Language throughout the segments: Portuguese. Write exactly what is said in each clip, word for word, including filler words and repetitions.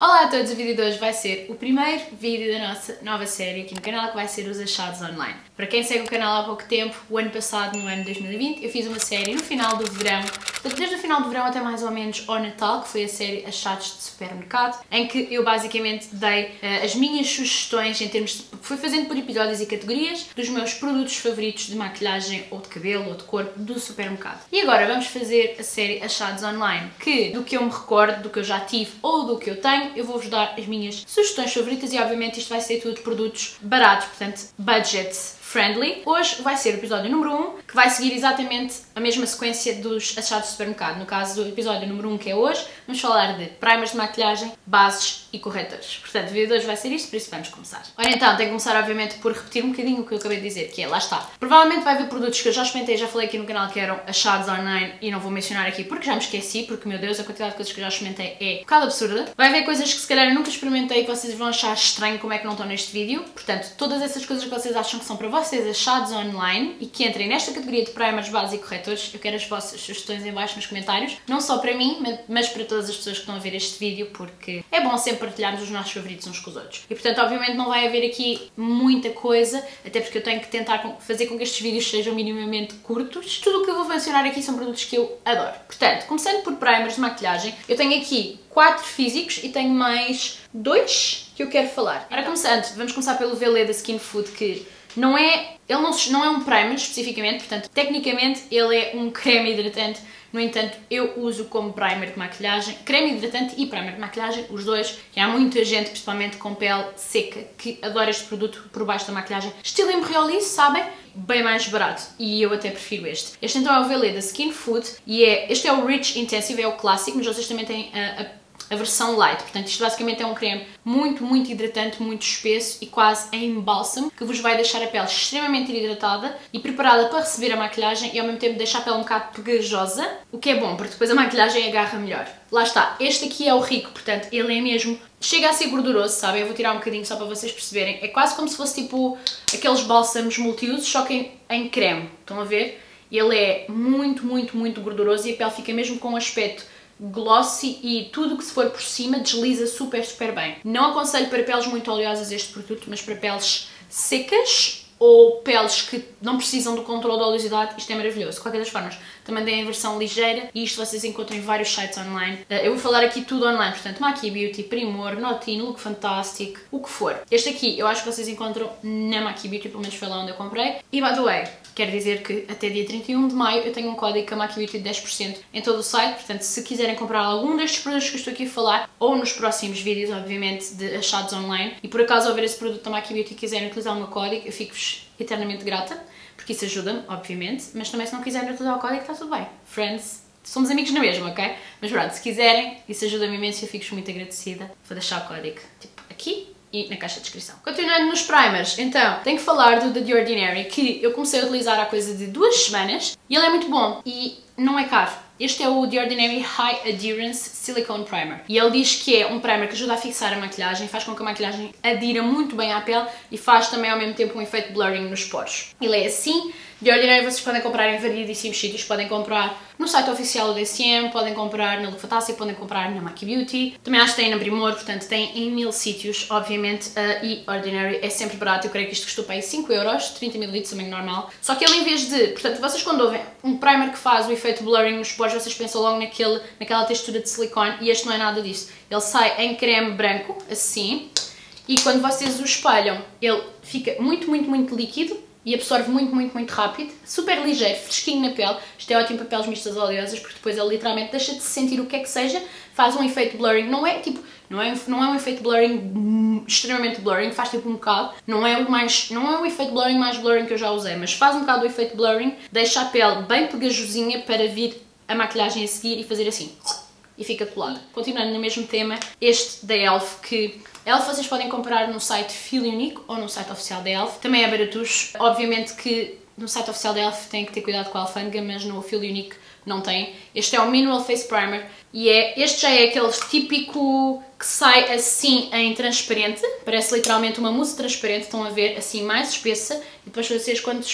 Olá a todos, o vídeo de hoje vai ser o primeiro vídeo da nossa nova série aqui no canal, que vai ser os achados online. Para quem segue o canal há pouco tempo, o ano passado, no ano dois mil e vinte, eu fiz uma série no final do verão, portanto desde o final do verão até mais ou menos ao Natal, que foi a série achados de supermercado, em que eu basicamente dei uh, as minhas sugestões em termos de, fui fazendo por episódios e categorias dos meus produtos favoritos de maquilhagem ou de cabelo ou de corpo do supermercado. E agora vamos fazer a série achados online, que do que eu me recordo, do que eu já tive ou do que eu tenho, eu vou-vos dar as minhas sugestões favoritas e obviamente isto vai ser tudo produtos baratos, portanto budget friendly. Hoje vai ser o episódio número um, que vai seguir exatamente a mesma sequência dos achados de supermercado. No caso do episódio número um, que é hoje, vamos falar de primers de maquilhagem, bases e corretores. Portanto, o vídeo de hoje vai ser isto, por isso vamos começar. Ora então, tenho que começar obviamente por repetir um bocadinho o que eu acabei de dizer, que é, lá está. Provavelmente vai haver produtos que eu já experimentei, já falei aqui no canal que eram achados online e não vou mencionar aqui porque já me esqueci, porque, meu Deus, a quantidade de coisas que eu já experimentei é um bocado absurda. Vai haver coisas que se calhar eu nunca experimentei e que vocês vão achar estranho como é que não estão neste vídeo. Portanto, todas essas coisas que vocês acham que são para vocês achados online e que entrem nesta categoria de primers, bases e corretores, eu quero as vossas sugestões em baixo nos comentários, não só para mim, mas para todas as pessoas que estão a ver este vídeo, porque é bom sempre partilharmos os nossos favoritos uns com os outros. E portanto, obviamente não vai haver aqui muita coisa, até porque eu tenho que tentar fazer com que estes vídeos sejam minimamente curtos. Tudo o que eu vou mencionar aqui são produtos que eu adoro. Portanto, começando por primers de maquilhagem, eu tenho aqui quatro físicos e tenho mais dois que eu quero falar. Agora começando, vamos começar pelo Weleda Skin Food, que não é, ele não, não é um primer especificamente, portanto, tecnicamente ele é um creme hidratante. No entanto, eu uso como primer de maquilhagem, creme hidratante e primer de maquilhagem, os dois. E há muita gente, principalmente com pele seca, que adora este produto por baixo da maquilhagem. Estilo Embryolisse, sabem? Bem mais barato. E eu até prefiro este. Este então é o Weleda Skin Food e é, este é o Rich Intensive, é o clássico, mas vocês também têm a, a a versão light, portanto isto basicamente é um creme muito, muito hidratante, muito espesso e quase em bálsamo, que vos vai deixar a pele extremamente hidratada e preparada para receber a maquilhagem e ao mesmo tempo deixar a pele um bocado pegajosa, o que é bom, porque depois a maquilhagem agarra melhor. Lá está, este aqui é o rico, portanto ele é mesmo, chega a ser gorduroso, sabem? Eu vou tirar um bocadinho só para vocês perceberem, é quase como se fosse tipo aqueles bálsamos multiusos, só que em, em creme, estão a ver? Ele é muito, muito, muito gorduroso e a pele fica mesmo com um aspecto glossy e tudo que se for por cima desliza super, super bem. Não aconselho para peles muito oleosas este produto, mas para peles secas ou peles que não precisam do controle da oleosidade, isto é maravilhoso. De qualquer das formas, também tem a versão ligeira e isto vocês encontram em vários sites online. Eu vou falar aqui tudo online, portanto, Maqui Beauty, Primor, Notino, Look Fantastic, o que for. Este aqui eu acho que vocês encontram na Maqui Beauty, pelo menos foi lá onde eu comprei. E by the way, quero dizer que até dia trinta e um de maio eu tenho um código que a Maqui Beauty de dez por cento em todo o site, portanto se quiserem comprar algum destes produtos que eu estou aqui a falar ou nos próximos vídeos, obviamente, de achados online e por acaso houver esse produto da Maqui Beauty e quiserem utilizar o meu código, eu fico-vos eternamente grata, porque isso ajuda-me, obviamente, mas também se não quiserem utilizar o código está tudo bem. Friends, somos amigos na mesma, ok? Mas pronto, se quiserem, isso ajuda-me imenso e eu fico-vos muito agradecida. Vou deixar o código tipo aqui e na caixa de descrição. Continuando nos primers, então, tenho que falar do The Ordinary, que eu comecei a utilizar há coisa de duas semanas e ele é muito bom e não é caro. Este é o The Ordinary High-Adherence Silicone Primer e ele diz que é um primer que ajuda a fixar a maquilhagem, faz com que a maquilhagem adira muito bem à pele e faz também ao mesmo tempo um efeito blurring nos poros. Ele é assim. The Ordinary vocês podem comprar em variedíssimos sítios, podem comprar no site oficial do D C M, podem comprar na Look Fantastic, podem comprar na Maqui Beauty, também acho que tem na Primor, portanto tem em mil sítios, obviamente a e Ordinary é sempre barato, eu creio que isto custou para aí cinco euros, trinta mililitros, tamanho normal, só que ele em vez de, portanto vocês quando ouvem um primer que faz o efeito blurring nos poros, vocês pensam logo naquele, naquela textura de silicone e este não é nada disso, ele sai em creme branco, assim, e quando vocês o espalham ele fica muito, muito, muito líquido, e absorve muito, muito, muito rápido, super ligeiro, fresquinho na pele, isto é ótimo para peles mistas oleosas porque depois ele literalmente deixa de se sentir o que é que seja, faz um efeito blurring, não é tipo, não é, não é um efeito blurring extremamente blurring, faz tipo um bocado, não é o mais, não é o efeito blurring mais blurring que eu já usei, mas faz um bocado o efeito blurring, deixa a pele bem pegajosinha para vir a maquilhagem a seguir e fazer assim, e fica colada. Continuando no mesmo tema, este da e l f, que e l f vocês podem comprar no site Feel Unique ou no site oficial da e l f, também é baratuxo, obviamente que no site oficial da e l f tem que ter cuidado com a alfândega, mas no Feel Unique não tem. Este é o Mineral Face Primer e é, este já é aquele típico que sai assim em transparente, parece literalmente uma mousse transparente, estão a ver, assim mais espessa, e depois vocês quando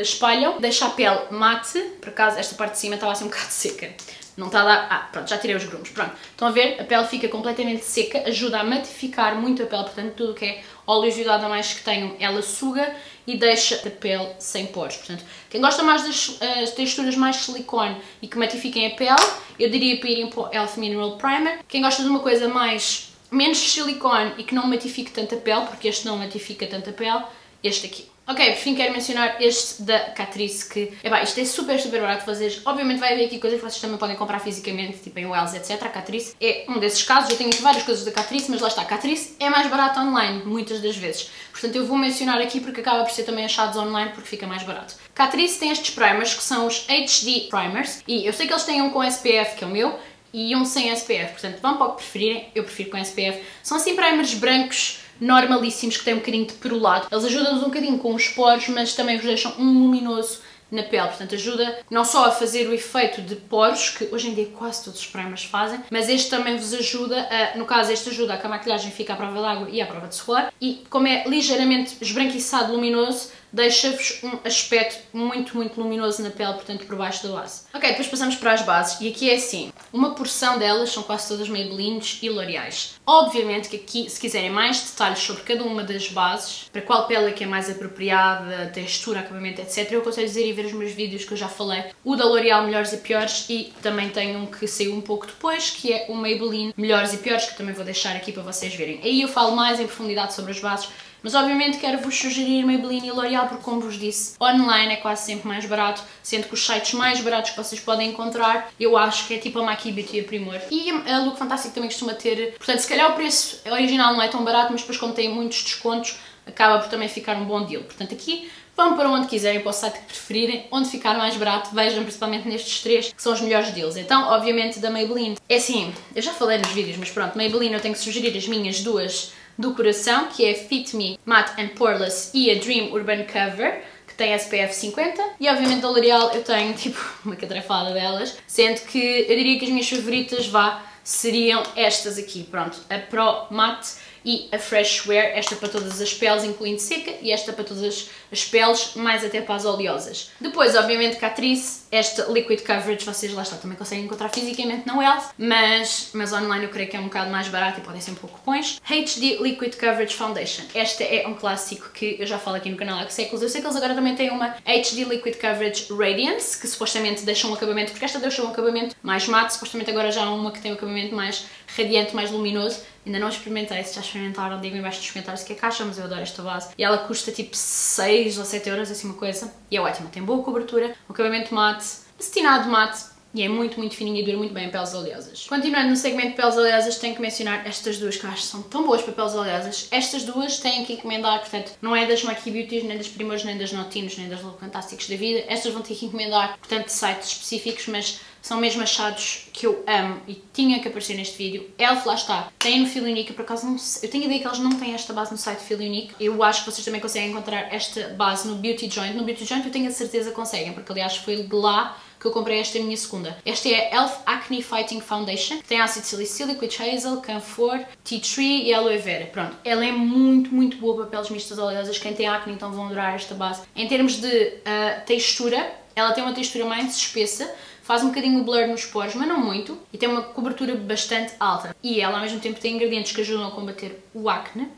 espalham deixa a pele mate, por acaso esta parte de cima estava assim um bocado seca. Não está a dar... Ah, pronto, já tirei os grumos, pronto. Estão a ver? A pele fica completamente seca, ajuda a matificar muito a pele, portanto tudo o que é oleosidade a mais que tenham, ela suga e deixa a pele sem poros. Portanto, quem gosta mais das uh, texturas mais silicone e que matifiquem a pele, eu diria para irem para o e l f. Mineral Primer. Quem gosta de uma coisa mais... menos silicone e que não matifique tanto a pele, porque este não matifica tanto a pele, este aqui. Ok, por fim quero mencionar este da Catrice, que epá, isto é super super barato, vocês obviamente vai haver aqui coisas que vocês também podem comprar fisicamente, tipo em Wells, etcétera. A Catrice é um desses casos, eu tenho aqui várias coisas da Catrice, mas lá está, a Catrice é mais barato online, muitas das vezes. Portanto eu vou mencionar aqui porque acaba por ser também achados online porque fica mais barato. Catrice tem estes primers que são os H D Primers, e eu sei que eles têm um com S P F, que é o meu, e um sem S P F, portanto vão para o que preferirem, eu prefiro com S P F. São assim primers brancos normalíssimos que têm um bocadinho de perolado, eles ajudam-nos um bocadinho com os poros, mas também vos deixam um luminoso na pele, portanto ajuda não só a fazer o efeito de poros, que hoje em dia quase todos os primers fazem, mas este também vos ajuda, a, no caso este ajuda a que a maquilhagem fique à prova de água e à prova de suor, e como é ligeiramente esbranquiçado luminoso, deixa-vos um aspecto muito, muito luminoso na pele, portanto por baixo da base. Ok, depois passamos para as bases, e aqui é assim, uma porção delas são quase todas Maybellines e L'Oreais. Obviamente que aqui, se quiserem mais detalhes sobre cada uma das bases, para qual pele é que é mais apropriada, textura, acabamento, etcétera, eu aconselho dizer e ver os meus vídeos que eu já falei, o da L'Oreal Melhores e Piores, e também tem um que saiu um pouco depois, que é o Maybelline Melhores e Piores, que eu também vou deixar aqui para vocês verem. Aí eu falo mais em profundidade sobre as bases, mas obviamente quero-vos sugerir Maybelline e L'Oreal porque, como vos disse, online é quase sempre mais barato, sendo que os sites mais baratos que vocês podem encontrar, eu acho que é tipo a Maqui Beauty e a Primor. E a Look Fantastic também costuma ter, portanto, se calhar o preço original não é tão barato, mas depois como tem muitos descontos, acaba por também ficar um bom deal. Portanto, aqui vão para onde quiserem, para o site que preferirem, onde ficar mais barato, vejam principalmente nestes três, que são os melhores deals. Então, obviamente, da Maybelline, é assim, eu já falei nos vídeos, mas pronto, Maybelline eu tenho que sugerir as minhas duas do coração, que é Fit Me Matte and Poreless e a Dream Urban Cover, que tem S P F cinquenta, e obviamente da L'Oreal eu tenho tipo uma catrafada delas, sendo que eu diria que as minhas favoritas vá seriam estas aqui, pronto, a Pro Matte e a Fresh Wear, esta para todas as peles, incluindo seca, e esta para todas as peles, mais até para as oleosas. Depois, obviamente, Catrice, esta Liquid Coverage, vocês lá está, também conseguem encontrar fisicamente na e l f, mas, mas online eu creio que é um bocado mais barato e podem ser um pouco cupons. H D Liquid Coverage Foundation, esta é um clássico que eu já falo aqui no canal há séculos, eu sei que eles agora também têm uma H D Liquid Coverage Radiance, que supostamente deixa um acabamento, porque esta deixa um acabamento mais mate, supostamente agora já há uma que tem um acabamento mais radiante, mais luminoso. Ainda não experimentei, se já experimentaram, digam em baixo nos comentários o que é que acham, mas eu adoro esta base. E ela custa tipo seis ou sete euros, assim uma coisa. E é ótima, tem boa cobertura, um acabamento mate, acetinado mate, e é muito, muito fininha e dura muito bem em peles oleosas. Continuando no segmento de peles oleosas, tenho que mencionar estas duas que eu acho que são tão boas para peles oleosas. Estas duas têm que encomendar, portanto, não é das Maqui Beauties, nem das Primores, nem das Notinos, nem das Look Fantásticos da vida. Estas vão ter que encomendar, portanto, de sites específicos, mas são mesmo achados que eu amo e tinha que aparecer neste vídeo. e l f, lá está, tem no Feel Unique, eu por acaso não sei, eu tenho a ideia que eles não têm esta base no site Feel Unique. Eu acho que vocês também conseguem encontrar esta base no Beauty Joint. No Beauty Joint eu tenho a certeza que conseguem, porque aliás foi de lá que eu comprei esta minha segunda. Esta é a e l f. Acne Fighting Foundation, que tem ácido salicílico, witch hazel, camphor, tea tree e aloe vera. Pronto, ela é muito, muito boa para peles mistas oleosas. Quem tem acne então vão adorar esta base. Em termos de uh, textura, ela tem uma textura mais espessa, faz um bocadinho blur nos poros, mas não muito, e tem uma cobertura bastante alta. E ela ao mesmo tempo tem ingredientes que ajudam a combater o acne,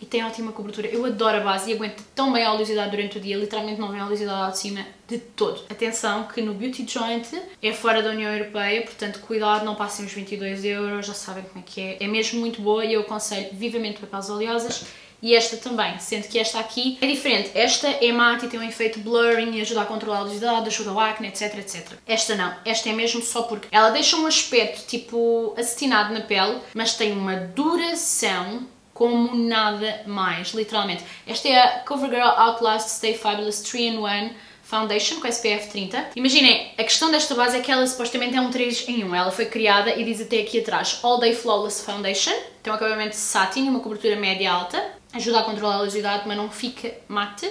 e tem ótima cobertura. Eu adoro a base e aguento tão bem a oleosidade durante o dia, literalmente não vem a oleosidade lá de cima de todo. Atenção que no Beauty Joint é fora da União Europeia, portanto cuidado, não passem os vinte e dois euros, já sabem como é que é. É mesmo muito boa e eu aconselho vivamente para peles oleosas. E esta também, sendo que esta aqui é diferente. Esta é mate e tem um efeito blurring e ajuda a controlar a oleosidade, ajuda o acne, etc, etcétera. Esta não. Esta é mesmo só porque ela deixa um aspecto tipo acetinado na pele, mas tem uma duração como nada mais, literalmente. Esta é a Covergirl Outlast Stay Fabulous three in one Foundation com S P F trinta. Imaginem, a questão desta base é que ela supostamente é um três em um. Ela foi criada, e diz até aqui atrás, All Day Flawless Foundation. Tem um acabamento satin e uma cobertura média-alta. Ajuda a controlar a oleosidade, mas não fica mate.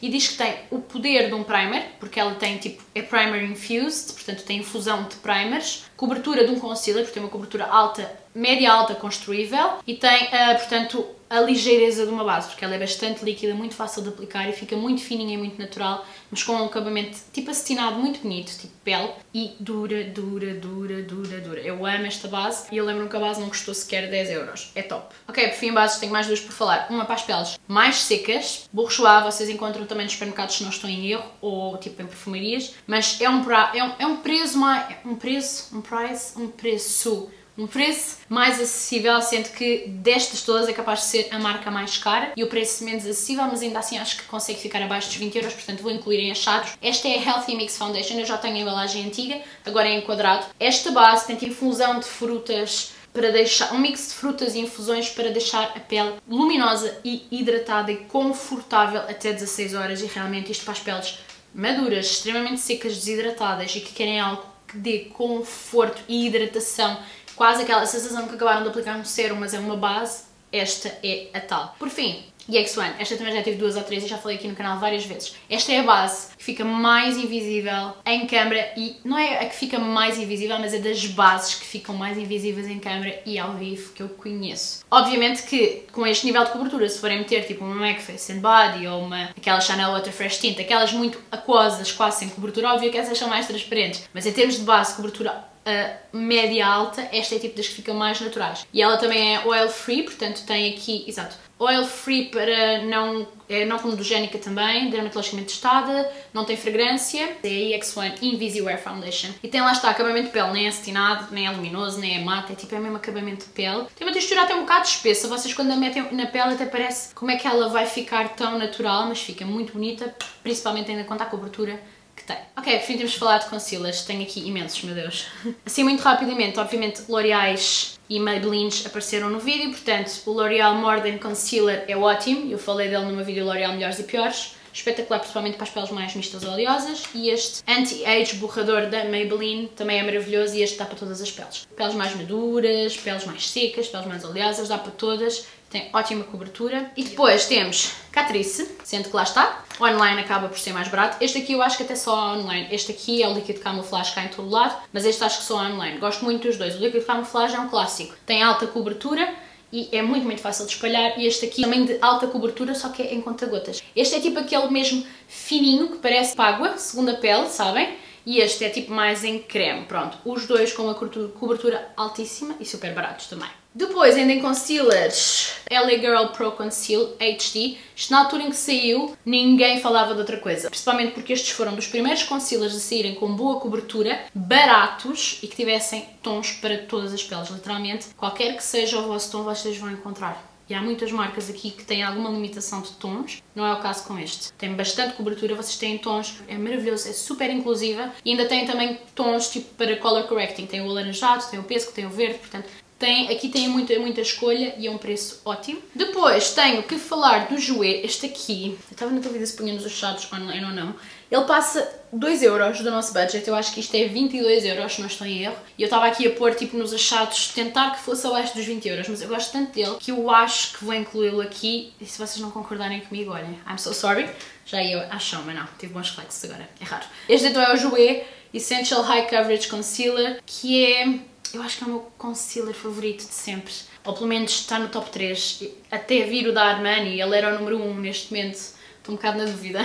E diz que tem o poder de um primer, porque ela tem tipo, é primer infused, portanto tem infusão de primers. Cobertura de um concealer, porque tem uma cobertura alta média alta construível e tem, uh, portanto, a ligeireza de uma base, porque ela é bastante líquida, muito fácil de aplicar e fica muito fininha e muito natural, mas com um acabamento tipo acetinado, muito bonito, tipo pele, e dura, dura, dura, dura, dura. Eu amo esta base e eu lembro-me que a base não custou sequer dez euros. É top. Ok, por fim, bases, tenho mais duas por falar. Uma para as peles mais secas. Bourjois vocês encontram também nos supermercados, se não estou em erro, ou tipo em perfumarias, mas é um, pra, é um, é um preço mais... um preço? um price? um preço... um preço mais acessível, sendo que destas todas é capaz de ser a marca mais cara e o preço menos acessível, mas ainda assim acho que consegue ficar abaixo dos vinte euros, portanto vou incluir em achados. Esta é a Healthy Mix Foundation, eu já tenho a embalagem antiga, agora é em quadrado. Esta base tem tipo infusão de frutas para deixar, um mix de frutas e infusões para deixar a pele luminosa e hidratada e confortável até dezasseis horas, e realmente isto para as peles maduras, extremamente secas, desidratadas e que querem algo que dê conforto e hidratação, quase aquela sensação que acabaram de aplicar um sérum, mas é uma base, esta é a tal. Por fim, E X um, esta também já tive duas ou três e já falei aqui no canal várias vezes. Esta é a base que fica mais invisível em câmera, e não é a que fica mais invisível, mas é das bases que ficam mais invisíveis em câmera e ao vivo que eu conheço. Obviamente que com este nível de cobertura, se forem meter tipo uma M A C Face and Body ou uma, aquela Chanel Water Fresh Tint, aquelas muito aquosas, quase sem cobertura, óbvio que essas são mais transparentes, mas em termos de base, cobertura Uh, média alta, esta é tipo das que ficam mais naturais. E ela também é oil free, portanto tem aqui, exato, oil free para não, é não comedogénica também, dermatologicamente testada, não tem fragrância, é a E X um Invisiwear Foundation. E tem, lá está, acabamento de pele, nem é acetinado, nem é luminoso, nem é mate, é tipo, é mesmo acabamento de pele. Tem uma textura até um bocado espessa, vocês quando a metem na pele até parece como é que ela vai ficar tão natural, mas fica muito bonita, principalmente ainda quanto à cobertura que tem. Ok, por fim temos de falar de concealers, tenho aqui imensos, meu Deus. Assim muito rapidamente, obviamente L'Oreais e Maybellines apareceram no vídeo, portanto o L'Oreal More Than Concealer é ótimo, eu falei dele numa vídeo L'Oreal Melhores e Piores, espetacular principalmente para as peles mais mistas oleosas, e este anti-age borrador da Maybelline também é maravilhoso, e este dá para todas as peles, peles mais maduras, peles mais secas, peles mais oleosas, dá para todas, tem ótima cobertura. E depois temos Catrice, sendo que lá está, online acaba por ser mais barato. Este aqui eu acho que até só há online. Este aqui é o líquido de camuflagem, cá em todo lado, mas este acho que só há online. Gosto muito dos dois. O líquido de camuflagem é um clássico. Tem alta cobertura e é muito, muito fácil de espalhar. E este aqui também de alta cobertura, só que é em conta-gotas. Este é tipo aquele mesmo fininho que parece água, segundo a pele, sabem? E este é tipo mais em creme. Pronto, os dois com uma cobertura altíssima e super baratos também. Depois, ainda em concealers, L A Girl Pro Conceal H D. Isto na altura em que saiu, ninguém falava de outra coisa. Principalmente porque estes foram dos primeiros concealers a saírem com boa cobertura, baratos e que tivessem tons para todas as peles, literalmente. Qualquer que seja o vosso tom, vocês vão encontrar. E há muitas marcas aqui que têm alguma limitação de tons, não é o caso com este. Tem bastante cobertura, vocês têm tons, é maravilhoso, é super inclusiva. E ainda tem também tons tipo para color correcting, tem o alaranjado, tem o pêssego, tem o verde, portanto tem, aqui tem muita, muita escolha e é um preço ótimo. Depois tenho que falar do Jouer, este aqui, eu estava na dúvida se punhamos os achados online ou não. Ele passa dois euros do nosso budget, eu acho que isto é vinte e dois euros, se não estou em erro. E eu estava aqui a pôr tipo nos achados, tentar que fosse abaixo dos vinte euros, mas eu gosto tanto dele que eu acho que vou incluí-lo aqui. E se vocês não concordarem comigo, olhem, I'm so sorry. Já ia achar, mas não, tive bons reflexos agora, é raro. Este então é o Jouer Essential High Coverage Concealer, que é... eu acho que é o meu concealer favorito de sempre, ou pelo menos está no top três, até vir o da Armani, ele era o número um neste momento, estou um bocado na dúvida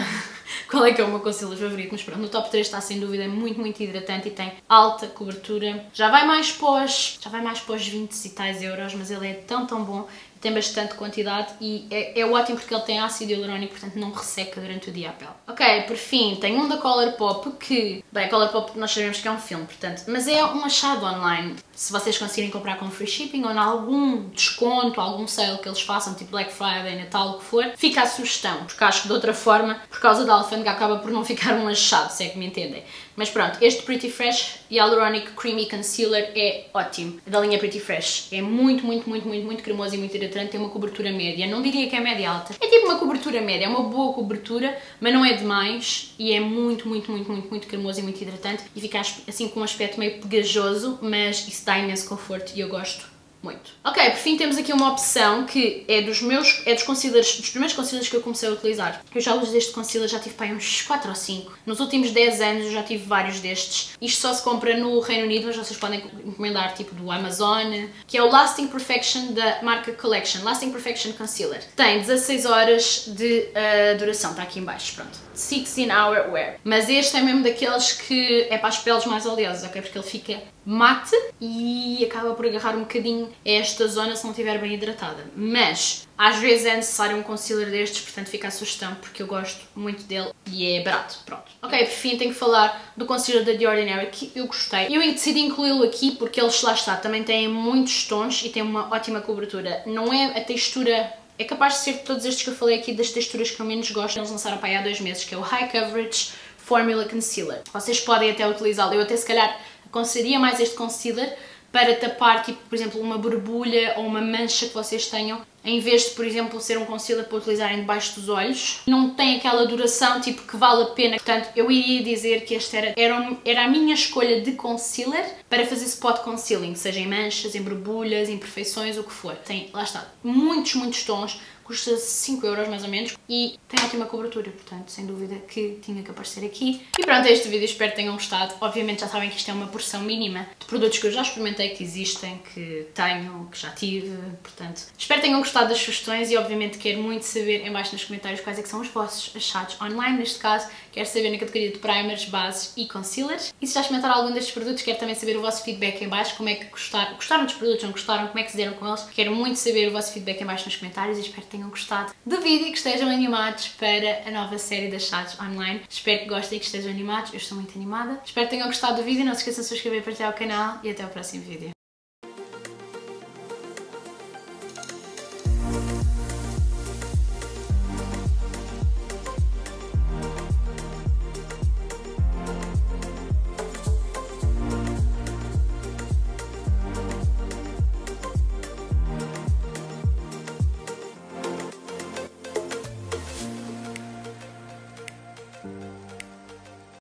qual é que é o meu concealer favorito, mas pronto, no top três está sem dúvida, é muito, muito hidratante e tem alta cobertura, já vai mais pós, já vai mais pós vinte e tais euros, mas ele é tão, tão bom, tem bastante quantidade e é, é ótimo porque ele tem ácido hialurónico, portanto não resseca durante o dia a pele. Ok, por fim, tem um da Colourpop que... bem, a Colourpop nós sabemos que é um filme, portanto, mas é um achado online. Se vocês conseguirem comprar com free shipping ou em algum desconto, algum sale que eles façam, tipo Black Friday, Natal, o que for, fica a sugestão, porque acho que de outra forma, por causa da alfândega, acaba por não ficar um achado, se é que me entendem. Mas pronto, este Pretty Fresh Hyaluronic Creamy Concealer é ótimo, da linha Pretty Fresh. É muito, muito, muito, muito, muito cremoso e muito hidratante, tem uma cobertura média, não diria que é média alta, é tipo uma cobertura média, é uma boa cobertura, mas não é demais e é muito, muito, muito, muito, muito cremoso e muito hidratante e fica assim com um aspecto meio pegajoso, mas isso dá imenso conforto e eu gosto muito. Ok, por fim temos aqui uma opção que é dos meus, é dos concealers, dos primeiros concealers que eu comecei a utilizar. Eu já uso este concealer, já tive para aí uns quatro ou cinco. Nos últimos dez anos eu já tive vários destes. Isto só se compra no Reino Unido, mas vocês podem encomendar tipo do Amazon, que é o Lasting Perfection da marca Collection, Lasting Perfection Concealer. Tem dezasseis horas de uh, duração, está aqui em baixo, pronto. dezesseis hour wear. Mas este é mesmo daqueles que é para as peles mais oleosas, ok? Porque ele fica mate e acaba por agarrar um bocadinho esta zona se não estiver bem hidratada. Mas às vezes é necessário um concealer destes, portanto fica a sugestão porque eu gosto muito dele e é barato, pronto. Ok, por fim tenho que falar do concealer da The Ordinary que eu gostei. Eu decidi incluí-lo aqui porque eles, lá está, também têm muitos tons e têm uma ótima cobertura. Não é a textura... É capaz de ser de todos estes que eu falei aqui das texturas que eu menos gosto. Eles lançaram para aí há dois meses, que é o High Coverage Formula Concealer. Vocês podem até utilizá-lo. Eu até se calhar aconselharia mais este concealer para tapar, tipo, por exemplo, uma borbulha ou uma mancha que vocês tenham, em vez de, por exemplo, ser um concealer para utilizarem debaixo dos olhos. Não tem aquela duração, tipo, que vale a pena. Portanto, eu iria dizer que esta era, era, era a minha escolha de concealer para fazer spot concealing, seja em manchas, em borbulhas, imperfeições, o que for. Tem, lá está, muitos, muitos tons. Custa cinco euros mais ou menos e tem ótima cobertura, portanto, sem dúvida que tinha que aparecer aqui. E pronto, é este vídeo, espero que tenham gostado. Obviamente já sabem que isto é uma porção mínima de produtos que eu já experimentei, que existem, que tenho, que já tive, portanto, espero que tenham gostado das sugestões e obviamente quero muito saber em baixo nos comentários quais é que são os vossos achados online, neste caso, quero saber na categoria de primers, bases e concealers. E se já experimentaram algum destes produtos, quero também saber o vosso feedback em baixo, como é que gostaram, gostaram dos produtos, não gostaram, como é que se deram com eles. Quero muito saber o vosso feedback em baixo nos comentários e espero tenham gostado do vídeo e que estejam animados para a nova série das chats online. Espero que gostem e que estejam animados. Eu estou muito animada. Espero que tenham gostado do vídeo. Não se esqueçam de se inscrever e partilhar o canal. E até o próximo vídeo.